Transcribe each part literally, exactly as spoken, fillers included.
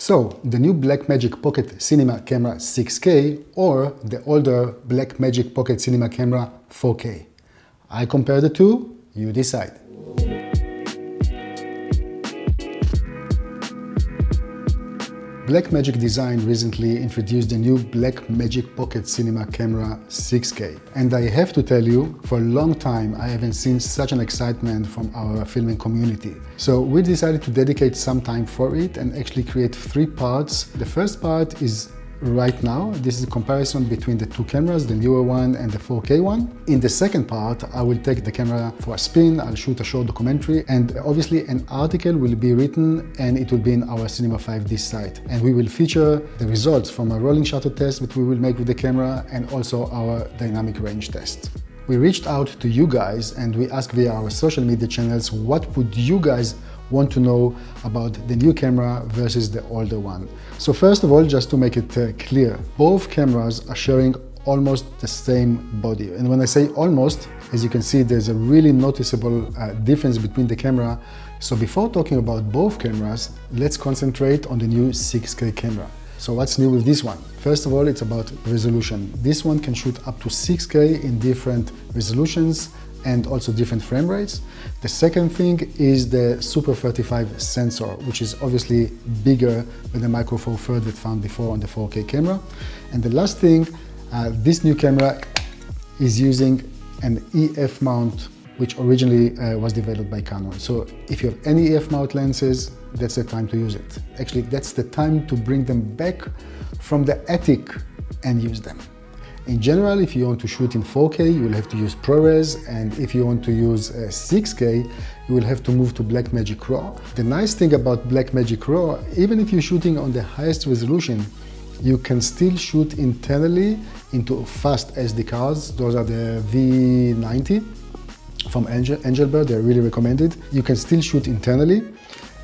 So, the new Blackmagic Pocket Cinema Camera six K or the older Blackmagic Pocket Cinema Camera four K? I compare the two, you decide. Blackmagic Design recently introduced the new Blackmagic Pocket Cinema Camera six K. And I have to tell you, for a long time I haven't seen such an excitement from our filming community. So we decided to dedicate some time for it and actually create three parts. The first part is right now. This is a comparison between the two cameras, the newer one and the four K one. In the second part, I will take the camera for a spin, I'll shoot a short documentary, and obviously an article will be written and it will be in our Cinema five D site. And we will feature the results from a rolling shutter test that we will make with the camera and also our dynamic range test. We reached out to you guys and we asked via our social media channels, what would you guys want to know about the new camera versus the older one. So first of all, just to make it uh, clear, both cameras are sharing almost the same body. And when I say almost, as you can see, there's a really noticeable uh, difference between the camera. So before talking about both cameras, let's concentrate on the new six K camera. So what's new with this one? First of all, it's about resolution. This one can shoot up to six K in different resolutions and also different frame rates. The second thing is the Super thirty-five sensor, which is obviously bigger than the Micro Four Thirds that found before on the four K camera. And the last thing, uh, this new camera is using an E F mount, which originally uh, was developed by Canon. So if you have any E F mount lenses, that's the time to use it. Actually, that's the time to bring them back from the attic and use them. In general, if you want to shoot in four K, you will have to use ProRes, and if you want to use uh, six K, you will have to move to Blackmagic RAW. The nice thing about Blackmagic RAW, even if you're shooting on the highest resolution, you can still shoot internally into fast S D cards. Those are the V ninety from Angel Angelbird, they're really recommended. You can still shoot internally,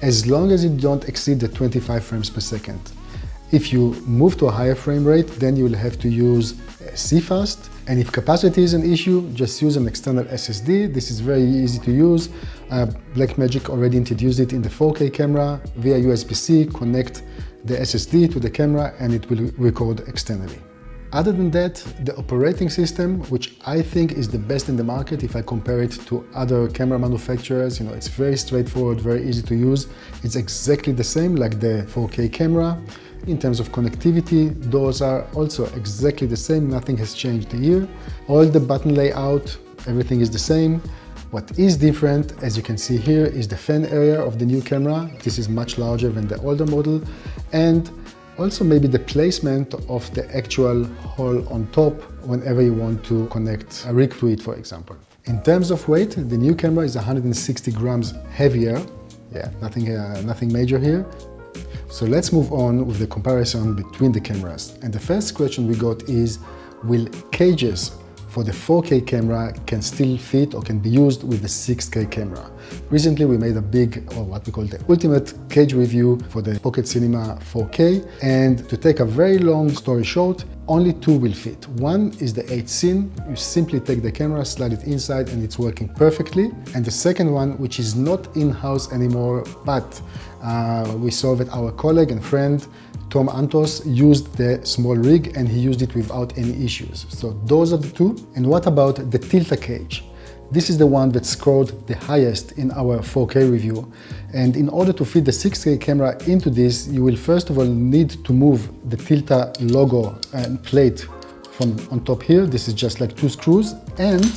as long as you don't exceed the twenty-five frames per second. If you move to a higher frame rate, then you will have to use CFast, and if capacity is an issue, just use an external S S D. This is very easy to use. Uh, Blackmagic already introduced it in the four K camera via U S B C. Connect the S S D to the camera and it will record externally. Other than that, the operating system, which I think is the best in the market if I compare it to other camera manufacturers, you know, it's very straightforward, very easy to use. It's exactly the same like the four K camera. In terms of connectivity, those are also exactly the same, nothing has changed here. All the button layout, everything is the same. What is different, as you can see here, is the fan area of the new camera. This is much larger than the older model. And also maybe the placement of the actual hole on top whenever you want to connect a rig to it, for example. In terms of weight, the new camera is one hundred sixty grams heavier. Yeah, nothing, uh, nothing major here. So let's move on with the comparison between the cameras. And the first question we got is, will cages for the four K camera can still fit or can be used with the six K camera? Recently we made a big, or what we call the ultimate cage review for the Pocket Cinema four K. And to take a very long story short, only two will fit. One is the eighth scene. You simply take the camera, slide it inside, and it's working perfectly. And the second one, which is not in-house anymore, but uh, we saw that our colleague and friend, Tom Antos, used the small rig and he used it without any issues. So those are the two. And what about the Tilta cage? This is the one that scored the highest in our four K review. And in order to fit the six K camera into this, you will first of all need to move the Tilta logo and plate from on top here. This is just like two screws. And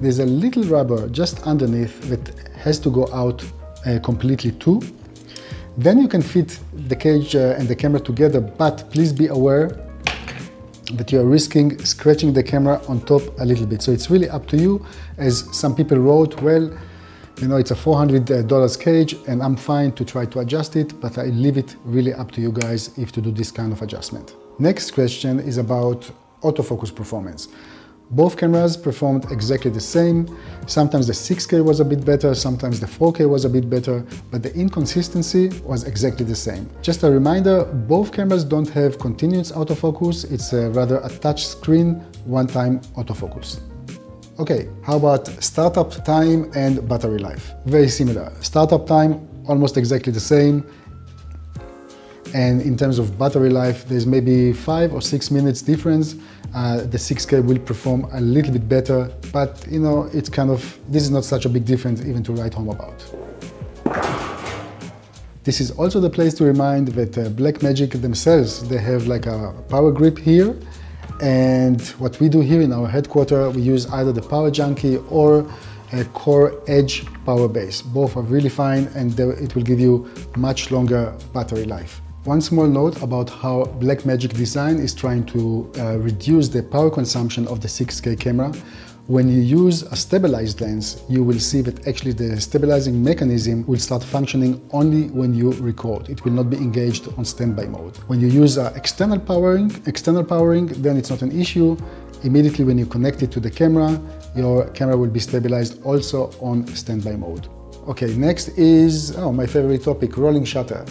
there's a little rubber just underneath that has to go out uh, completely too. Then you can fit the cage uh, and the camera together, but please be aware that you are risking scratching the camera on top a little bit. So it's really up to you. As some people wrote, well, you know, it's a four hundred dollar cage and I'm fine to try to adjust it, but I leave it really up to you guys if to do this kind of adjustment. Next question is about autofocus performance. Both cameras performed exactly the same. Sometimes the six K was a bit better, sometimes the four K was a bit better, but the inconsistency was exactly the same. Just a reminder, both cameras don't have continuous autofocus, it's a rather a touch screen, one-time autofocus. Okay, how about startup time and battery life? Very similar. Startup time, almost exactly the same. And in terms of battery life, there's maybe five or six minutes difference. Uh, the six K will perform a little bit better, but you know, it's kind of, this is not such a big difference even to write home about. This is also the place to remind that uh, Blackmagic themselves, they have like a power grip here. And what we do here in our headquarters, we use either the Power Junkie or a Core Edge power base. Both are really fine and it will give you much longer battery life. One small note about how Blackmagic Design is trying to uh, reduce the power consumption of the six K camera. When you use a stabilized lens, you will see that actually the stabilizing mechanism will start functioning only when you record. It will not be engaged on standby mode. When you use uh, external powering, external powering, then it's not an issue. Immediately when you connect it to the camera, your camera will be stabilized also on standby mode. Okay, next is oh, my favorite topic, rolling shutter.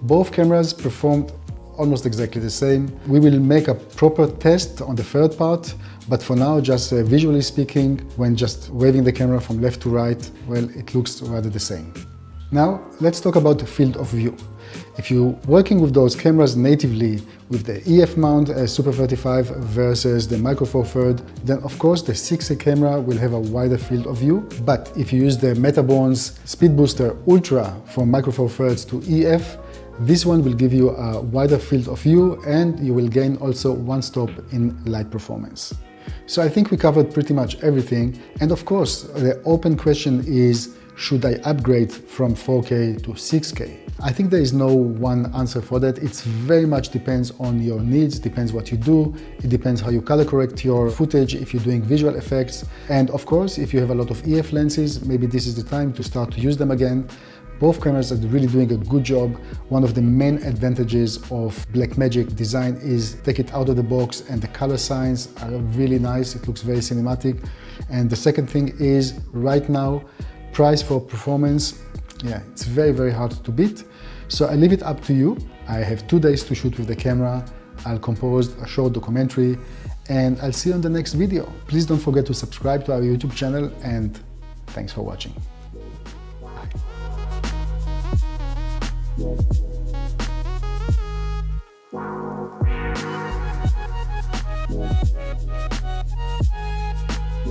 Both cameras performed almost exactly the same. We will make a proper test on the third part, but for now, just uh, visually speaking, when just waving the camera from left to right, well, it looks rather the same. Now, let's talk about the field of view. If you're working with those cameras natively, with the E F mount uh, Super thirty-five versus the Micro Four Thirds, then of course the six K camera will have a wider field of view. But if you use the Metabones Speed Booster Ultra from Micro Four Thirds to E F, this one will give you a wider field of view and you will gain also one stop in light performance. So I think we covered pretty much everything. And of course, the open question is, should I upgrade from four K to six K? I think there is no one answer for that. It very much depends on your needs, depends what you do, it depends how you color correct your footage, if you're doing visual effects. And of course, if you have a lot of E F lenses, maybe this is the time to start to use them again. Both cameras are really doing a good job. One of the main advantages of Blackmagic Design is take it out of the box and the color signs are really nice. It looks very cinematic. And the second thing is right now, price for performance, yeah, it's very, very hard to beat. So I leave it up to you. I have two days to shoot with the camera. I'll compose a short documentary and I'll see you on the next video. Please don't forget to subscribe to our YouTube channel and thanks for watching.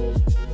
Bye.